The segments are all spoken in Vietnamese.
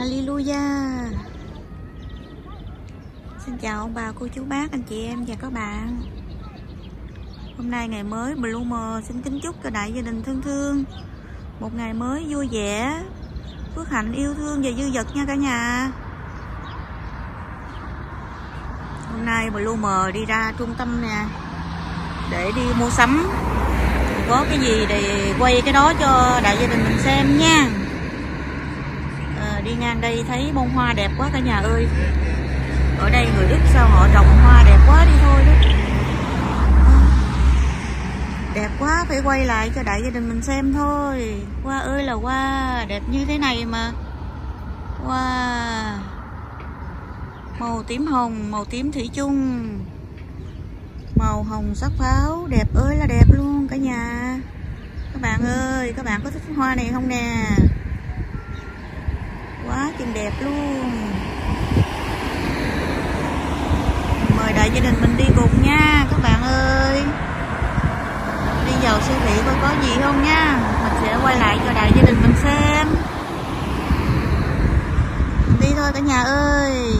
Hallelujah. Xin chào ông bà, cô chú bác, anh chị em và các bạn. Hôm nay ngày mới, Blume xin kính chúc cho đại gia đình thân thương một ngày mới vui vẻ, phước hạnh, yêu thương và dư dật nha cả nhà. Hôm nay Blume đi ra trung tâm nè để đi mua sắm. Có cái gì để quay cái đó cho đại gia đình mình xem nha. Đi ngang đây thấy bông hoa đẹp quá cả nhà ơi. Ở đây người Đức sao họ trồng hoa đẹp quá đi thôi đó. Đẹp quá, phải quay lại cho đại gia đình mình xem thôi. Hoa ơi là hoa, đẹp như thế này mà. Hoa màu tím hồng, màu tím thủy chung, màu hồng sắc pháo, đẹp ơi là đẹp luôn cả nhà. Các bạn ơi, các bạn có thích hoa này không nè? Quá chừng đẹp luôn. Mời đại gia đình mình đi cùng nha các bạn ơi. Đi vào siêu thị coi có gì không nha. Mình sẽ quay lại cho đại gia đình mình xem. Mình đi thôi cả nhà ơi.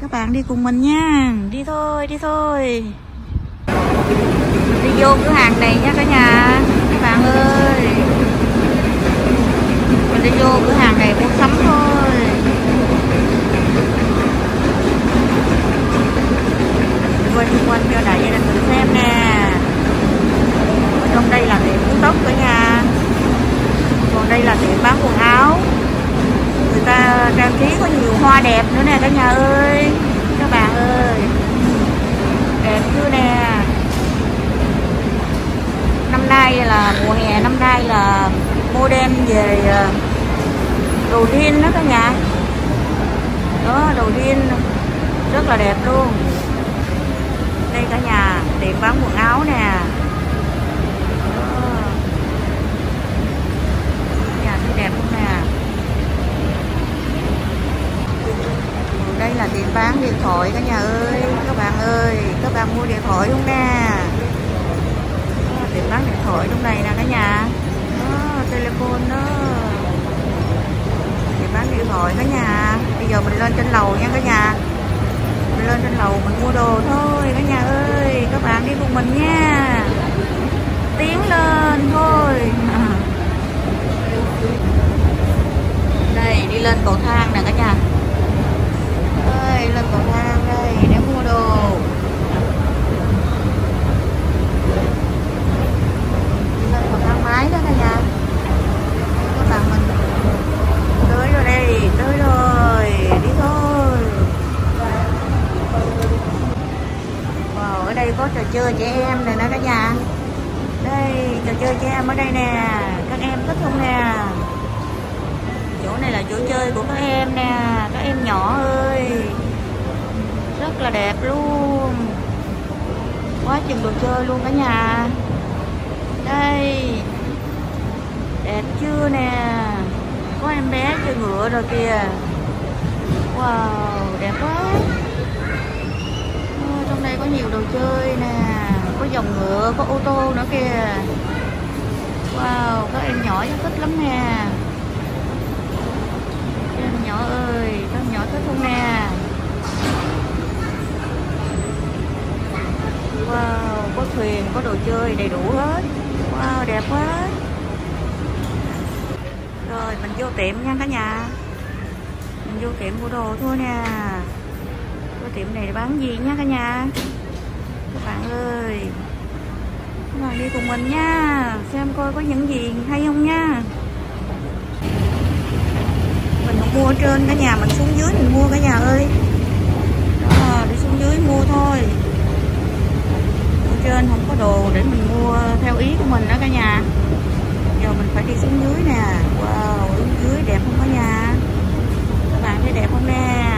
Các bạn đi cùng mình nha. Đi thôi, đi thôi. Mình đi vô cửa hàng này nha cả nhà. Các bạn ơi, mình đi vô cửa hàng này mua sắm thôi. Quay xung quanh cho đại gia đình mình xem nè. Ở trong đây là tiệm uống tóc cả nhà. Còn đây là tiệm bán quần áo. Người ta trang trí có nhiều hoa đẹp nữa nè cả nhà ơi. Các bạn ơi, đẹp chưa nè. Năm nay là mùa hè, năm nay là mua đem về đồ jean đó cả nhà. Đó, đồ jean rất là đẹp luôn. Đây cả nhà, tiệm bán quần áo nè. Đó. Nhà thấy đẹp luôn nè. Đây là tiệm bán điện thoại cả nhà ơi. Các bạn ơi, các bạn mua điện thoại luôn nè. Tiệm bán điện thoại trong này nè cả nhà. Telephone đó, để bán điện thoại cả nhà. Bây giờ mình lên trên lầu nha cả nhà. Mình lên trên lầu mình mua đồ thôi cả nhà ơi. Các bạn đi cùng mình nha. Tiến lên thôi. Đây đi lên cầu thang nè cả nhà. Đây lên cầu thang đây để mua đồ. Đi lên cầu thang máy đó cả nhà. Tới rồi đây, tới rồi, đi thôi. Wow, ở đây có trò chơi trẻ em này nè cả nhà. Đây, trò chơi trẻ em ở đây nè. Các em thích không nè? Chỗ này là chỗ chơi của các em nè. Các em nhỏ ơi, rất là đẹp luôn. Quá chừng đồ chơi luôn cả nhà. Đây, đẹp chưa nè. Có em bé chơi ngựa rồi kìa. Wow, đẹp quá. Trong đây có nhiều đồ chơi nè. Có dòng ngựa, có ô tô nữa kìa. Wow, các em nhỏ thích lắm nè. Các em nhỏ ơi, các em nhỏ thích không nè. Wow, có thuyền, có đồ chơi đầy đủ hết. Wow, đẹp quá. Rồi mình vô tiệm nha cả nhà. Mình vô tiệm mua đồ thôi nè. Cái tiệm này bán gì nha cả nhà. Các bạn ơi, các bạn đi cùng mình nha. Xem coi có những gì hay không nha. Mình không mua trên cả nhà, mình xuống dưới mình mua cả nhà ơi. Đó, đi xuống dưới mua thôi. Ở trên không có đồ để mình mua theo ý của mình đó cả nhà. Giờ mình phải đi xuống dưới nè. Wow, xuống dưới đẹp không cả nhà. Các bạn thấy đẹp không nè.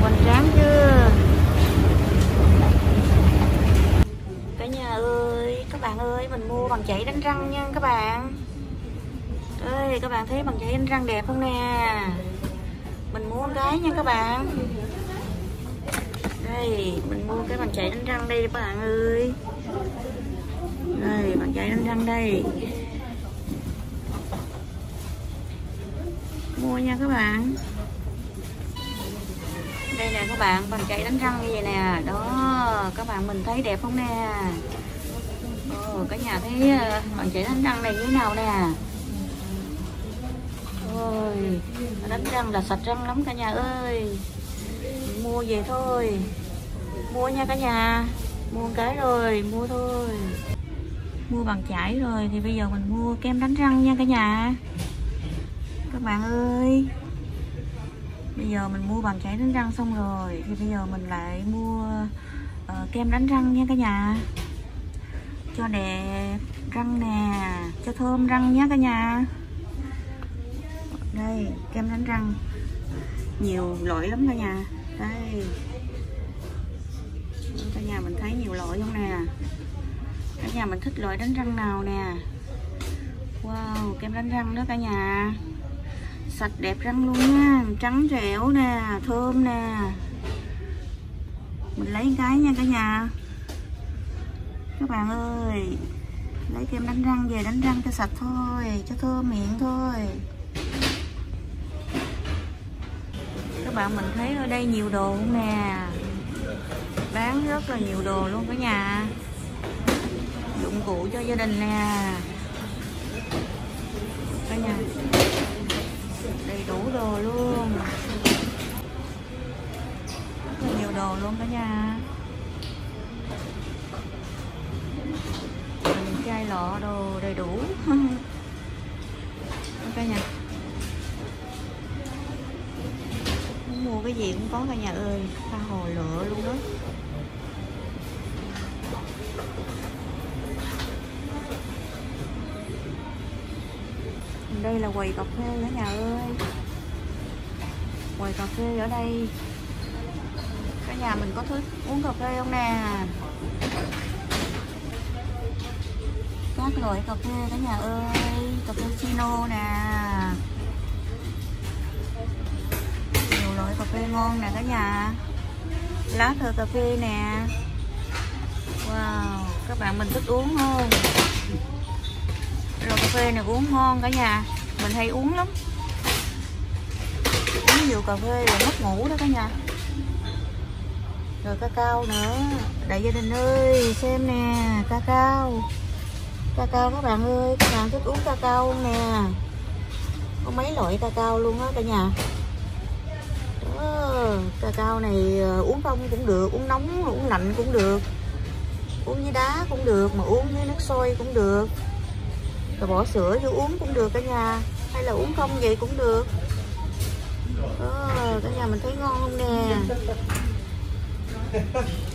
Hoành tráng chưa cả nhà ơi. Các bạn ơi, mình mua bằng chải đánh răng nha các bạn. Ơi, các bạn thấy bằng chải đánh răng đẹp không nè. Mình mua một cái nha các bạn. Đây, mình mua cái bằng chải đánh răng đây các bạn ơi. Đây, bạn chạy đánh răng đây. mua nha các bạn. Đây nè các bạn, bằng chạy đánh răng như vậy nè. Đó, các bạn mình thấy đẹp không nè? Ồ, cả nhà thấy bằng chạy đánh răng này như thế nào nè? Ôi, đánh răng là sạch răng lắm cả nhà ơi. Mua về thôi. Mua nha cả nhà. Mua cái rồi, mua thôi. Mua bàn chải rồi thì bây giờ mình mua kem đánh răng nha cả nhà. Các bạn ơi, bây giờ mình mua bàn chải đánh răng xong rồi thì bây giờ mình lại mua kem đánh răng nha cả nhà. Cho đẹp răng nè, cho thơm răng nha cả nhà. Đây, kem đánh răng nhiều loại lắm cả nhà. Đây, cả nhà mình thấy nhiều loại không nè. Cả nhà mình thích loại đánh răng nào nè. Wow, kem đánh răng đó cả nhà. Sạch đẹp răng luôn nha, trắng trẻo nè, thơm nè. Mình lấy cái nha cả nhà. Các bạn ơi, lấy kem đánh răng về đánh răng cho sạch thôi, cho thơm miệng thôi. Các bạn mình thấy ở đây nhiều đồ không nè. Bán rất là nhiều đồ luôn cả nhà. Dụng cụ cho gia đình nè. Cả nhà đầy đủ đồ luôn. Rất là nhiều đồ luôn cả nhà. Chai lọ đồ đầy đủ. Cả nhà mua cái gì cũng có cả nhà ơi. Tha hồ lựa luôn đó. Đây là quầy cà phê cả nhà ơi. Quầy cà phê ở đây. Cả nhà mình có thích uống cà phê không nè? Các loại cà phê cả nhà ơi. Cà phê chino nè. Nhiều loại cà phê ngon nè cả nhà. Lá thơ cà phê nè. Wow, các bạn mình thích uống không? Rồi cà phê này uống ngon cả nhà. Mình hay uống lắm. Uống nhiều cà phê là mất ngủ đó cả nhà. Rồi cacao nữa. Đại gia đình ơi, xem nè, cacao. Cacao các bạn ơi, các bạn thích uống cacao không nè? Có mấy loại cacao luôn á cả nhà. Đó, cacao này uống không cũng được, uống nóng, uống lạnh cũng được. Uống với đá cũng được, mà uống với nước sôi cũng được. Rồi bỏ sữa vô uống cũng được cả nhà. Hay là uống không vậy cũng được. Đó, cả nhà mình thấy ngon không nè?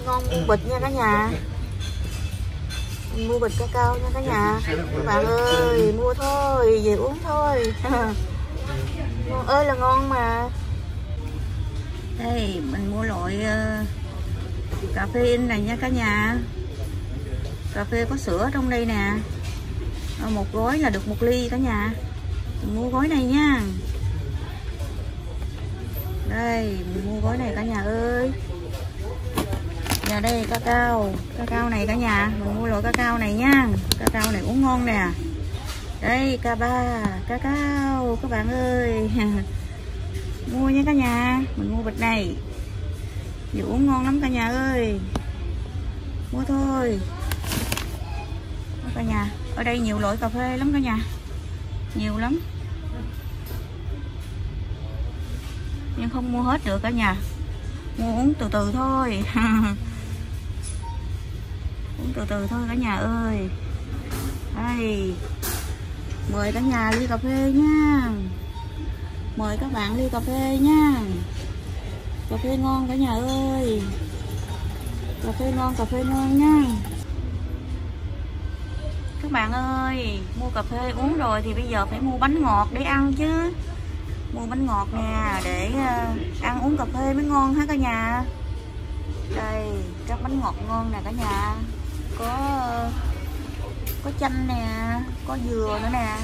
Ngon mua bịch nha cả nhà. Mua bịch cacao nha cả nhà. Các bạn ơi, mua thôi, về uống thôi. Ngon ơi là ngon mà. Đây, mình mua loại cà phê in này nha cả nhà. Cà phê có sữa trong đây nè. Một gói là được 1 ly cả nhà. Mình mua gói này nha. Đây, mình mua gói này cả nhà ơi. Và đây cacao. Cacao này cả nhà. Mình mua loại cacao này nha. Cacao này uống ngon nè. Đây, cà ba. Cacao các bạn ơi. Mua nha cả nhà. Mình mua bịch này. Vì uống ngon lắm cả nhà ơi. Mua thôi. Mua cả nhà. Ở đây nhiều loại cà phê lắm cả nhà. Nhiều lắm. Nhưng không mua hết được cả nhà. Mua uống từ từ thôi. Uống từ từ thôi cả nhà ơi. Đây, mời cả nhà ly cà phê nha. Mời các bạn ly cà phê nha. Cà phê ngon cả nhà ơi. Cà phê ngon nha. Các bạn ơi, mua cà phê uống rồi thì bây giờ phải mua bánh ngọt để ăn chứ. Mua bánh ngọt nè, để ăn uống cà phê mới ngon hả cả nhà. Đây, các bánh ngọt ngon nè cả nhà. Có chanh nè, có dừa nữa nè,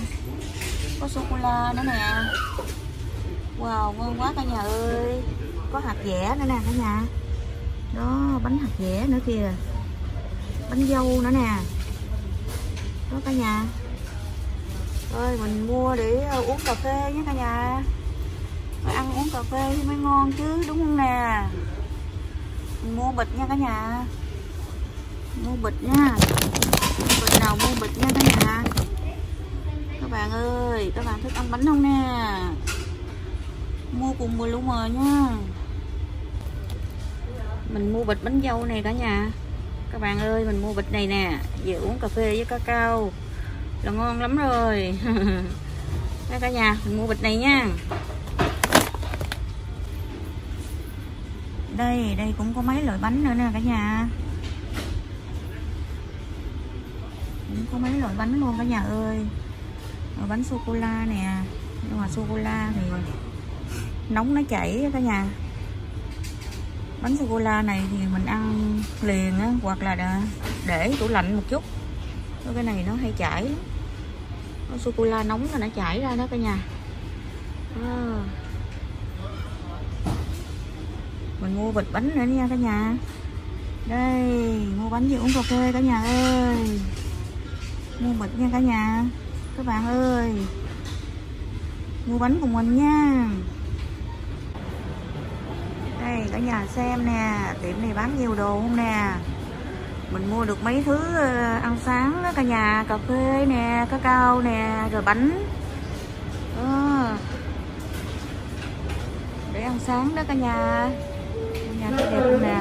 có sô-cô-la nữa nè. Wow, ngon quá cả nhà ơi. Có hạt dẻ nữa nè cả nhà. Đó, bánh hạt dẻ nữa kìa. Bánh dâu nữa nè. Đó cả nhà. Rồi mình mua để uống cà phê nhé cả nhà. Rồi ăn uống cà phê thì mới ngon chứ, đúng không nè. Mình mua bịch nha cả nhà, mua bịch nha, bịch nào mua bịch nha cả nhà. Các bạn ơi, các bạn thích ăn bánh không nè, mua cùng mùi luôn rồi nha. Mình mua bịch bánh dâu này cả nhà. Các bạn ơi, mình mua bịch này nè, về uống cà phê với cacao là ngon lắm rồi. Đây cả nhà, mình mua bịch này nha. Đây, đây cũng có mấy loại bánh nữa nè cả nhà. Cũng có mấy loại bánh luôn cả nhà ơi. Rồi bánh sô-cô-la nè. Nhưng mà sô-cô-la thì nóng nó chảy cả nhà. Bánh sô-cô-la này thì mình ăn liền á, hoặc là để tủ lạnh một chút. Cái này nó hay chảy lắm. Sô-cô-la nóng là nó chảy ra đó cả nhà. Mình mua bịch bánh nữa nha cả nhà. Đây, mua bánh gì uống cà phê cả nhà ơi. Mua bịch nha cả nhà. Các bạn ơi, mua bánh cùng mình nha. Đây cả nhà xem nè, tiệm này bán nhiều đồ không nè. Mình mua được mấy thứ ăn sáng đó cả nhà, cà phê nè, cacao nè, rồi bánh để ăn sáng đó cả nhà. Cả nhà thấy đẹp không nè.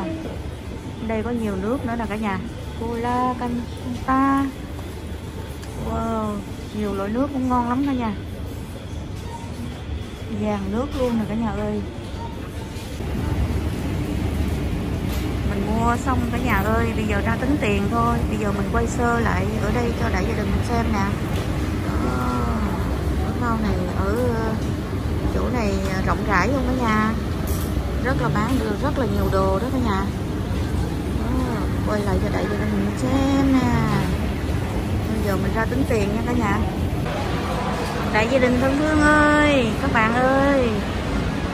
Đây có nhiều nước nữa nè cả nhà, cola, Fanta. Wow, nhiều loại nước cũng ngon lắm cả nhà, vàng nước luôn nè cả nhà ơi. Mình mua xong cả nhà ơi, bây giờ ra tính tiền thôi. Bây giờ mình quay sơ lại ở đây cho đại gia đình mình xem nè. Ở sau này, ở chỗ này rộng rãi luôn cả nhà, rất là bán được rất là nhiều đồ đó cả nhà. Quay lại cho đại gia đình mình xem nè. Bây giờ mình ra tính tiền nha cả nhà. Đại gia đình thân thương ơi, các bạn ơi,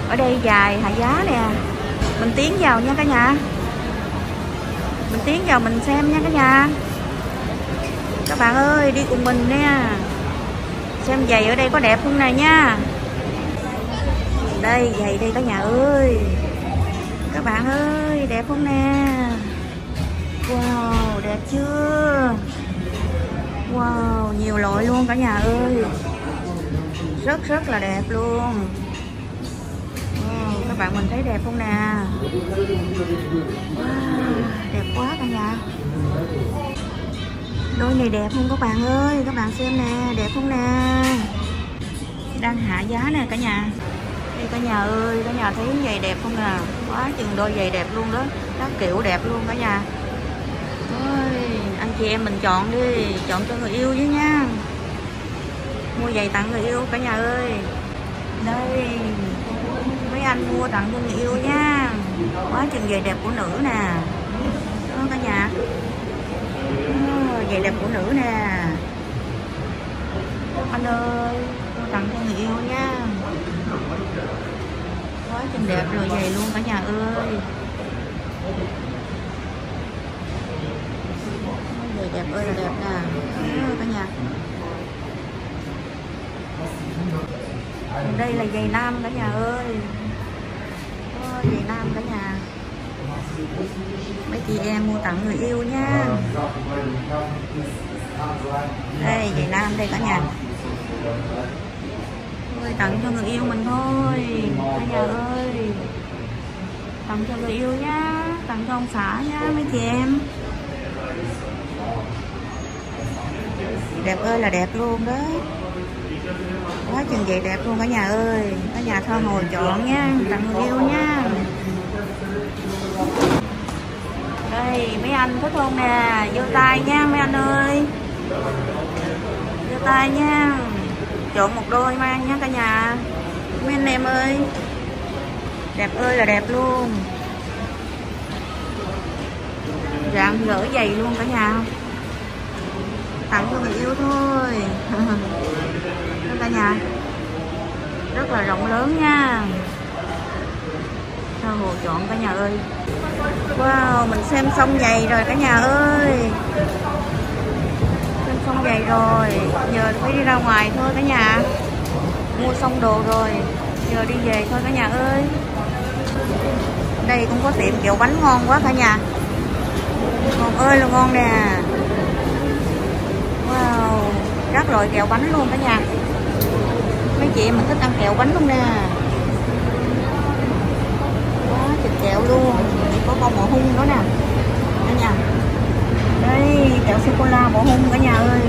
ở đây dài hạ giá nè. Mình tiến vào nha cả nhà, mình tiến vào mình xem nha cả nhà. Các bạn ơi, đi cùng mình nha, xem giày ở đây có đẹp không này nha. Đây, giày đây cả nhà ơi. Các bạn ơi, đẹp không nè. Wow, đẹp chưa. Wow, nhiều loại luôn cả nhà ơi, rất rất là đẹp luôn. Các bạn mình thấy đẹp không nè. Wow, đẹp quá cả nhà. Đôi này đẹp không các bạn ơi, các bạn xem nè, đẹp không nè. Đang hạ giá nè cả nhà. Đây cả nhà ơi, cả nhà thấy giày đẹp không nè. Quá chừng đôi giày đẹp luôn đó, các kiểu đẹp luôn cả nhà. Ôi, anh chị em mình chọn đi, chọn cho người yêu với nha. Mua giày tặng người yêu cả nhà ơi. Đây, mấy anh mua tặng cho người yêu nha. Quá chừng giày đẹp của nữ nè. Đó cả nhà. Giày đẹp của nữ nè. Anh ơi, mua tặng cho người yêu nha. Quá chừng đẹp rồi giày luôn cả nhà ơi. Giày đẹp ơi là đẹp nè. Cả nhà. Đây là giày nam cả nhà ơi. Ôi, giày nam cả nhà. Mấy chị em mua tặng người yêu nha. Đây, giày nam đây cả nhà. Ôi, tặng cho người yêu mình thôi cả nhà ơi. Tặng cho người yêu nha, tặng cho ông xã nha mấy chị em. Đẹp ơi là đẹp luôn đó. Quá chừng vậy đẹp luôn cả nhà ơi. Cả nhà tha hồ chọn nha, tặng người yêu nha. Đây, mấy anh có thôn nè, vô tay nha mấy anh ơi. Vô tay nha. Chọn một đôi mang nha cả nhà. Mấy anh em ơi. Đẹp ơi là đẹp luôn. Rạng rỡ giày luôn cả nhà. Tặng cho người yêu thôi. Cả nhà rất là rộng lớn nha, tha hồ chọn cả nhà ơi. Wow, mình xem xong giày rồi cả nhà ơi, xem xong giày rồi, giờ phải đi ra ngoài thôi cả nhà. Mua xong đồ rồi, giờ đi về thôi cả nhà ơi. Đây cũng có tiệm kiểu bánh ngon quá cả nhà, ngon ơi là ngon nè. Wow, các loại kẹo bánh luôn cả nhà. Mấy chị em mình thích ăn kẹo bánh luôn nè, quá thịt kẹo luôn, có con bò hung nữa nè cả nhà. Đây kẹo sô cô la bò hung cả nhà ơi,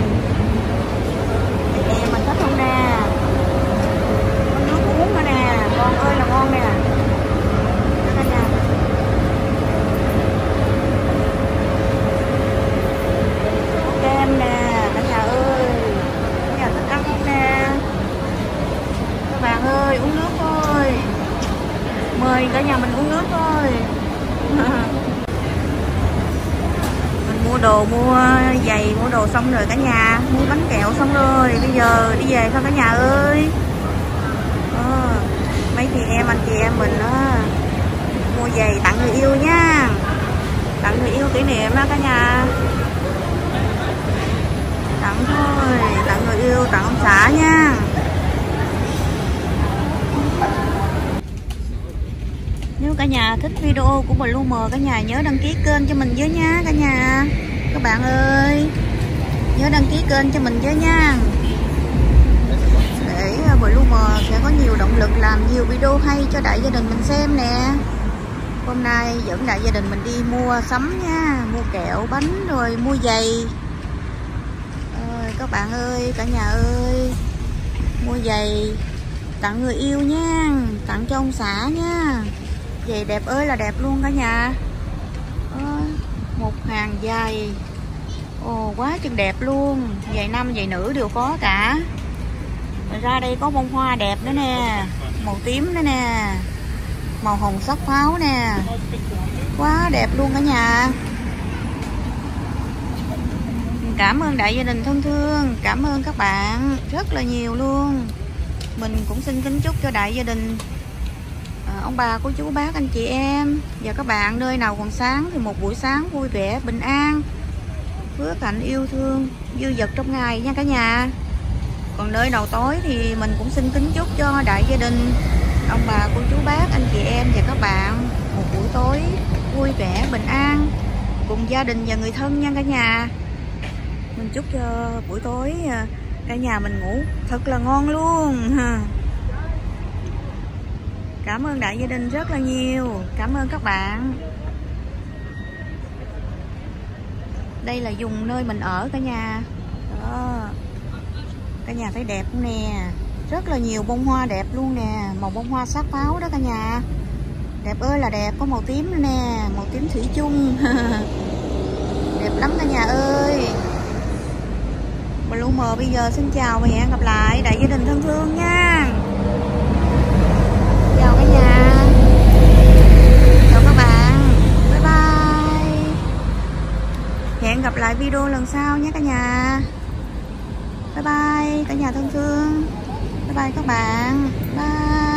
em mình thích không nè. Con nước uống nữa nè, ngon ơi là ngon nè. Cả nhà mình uống nước thôi. Mình mua đồ, mua giày, mua đồ xong rồi cả nhà, mua bánh kẹo xong rồi, bây giờ đi về thôi cả nhà ơi. Mấy chị em, anh chị em mình mua giày tặng người yêu nha, tặng người yêu kỷ niệm đó cả nhà. Tặng thôi, tặng người yêu, tặng ông xã nha. Nếu cả nhà thích video của Blume, cả nhà nhớ đăng ký kênh cho mình với nha cả nhà. Các bạn ơi, nhớ đăng ký kênh cho mình với nha, để Blume sẽ có nhiều động lực làm nhiều video hay cho đại gia đình mình xem nè. Hôm nay dẫn đại gia đình mình đi mua sắm nha, mua kẹo, bánh rồi mua giày. Các bạn ơi, cả nhà ơi, mua giày tặng người yêu nha, tặng cho ông xã nha. Giày đẹp ơi là đẹp luôn cả nhà. Một hàng giày, quá chừng đẹp luôn. Giày nam, giày nữ đều có cả. Rồi ra đây có bông hoa đẹp nữa nè, màu tím nữa nè, màu hồng sắc pháo nè, quá đẹp luôn cả nhà. Cảm ơn đại gia đình thân thương, cảm ơn các bạn rất là nhiều luôn. Mình cũng xin kính chúc cho đại gia đình, ông bà, cô chú, bác, anh chị em và các bạn nơi nào còn sáng thì một buổi sáng vui vẻ, bình an, phước hạnh, yêu thương, dư dật trong ngày nha cả nhà. Còn nơi nào tối thì mình cũng xin kính chúc cho đại gia đình, ông bà, cô chú, bác, anh chị em và các bạn một buổi tối vui vẻ, bình an cùng gia đình và người thân nha cả nhà. Mình chúc cho buổi tối cả nhà mình ngủ thật là ngon luôn. Cảm ơn đại gia đình rất là nhiều, cảm ơn các bạn. Đây là vùng nơi mình ở cả nhà. Đó, cả nhà thấy đẹp không nè, rất là nhiều bông hoa đẹp luôn nè, màu bông hoa sắc pháo đó cả nhà. Đẹp ơi là đẹp, có màu tím nữa nè, màu tím thủy chung. Đẹp lắm cả nhà ơi. Blume bây giờ xin chào và hẹn gặp lại đại gia đình thân thương nha. Chào cả nhà, chào các bạn, bye bye. Hẹn gặp lại video lần sau nhé cả nhà. Bye bye cả nhà thân thương, bye bye các bạn, bye.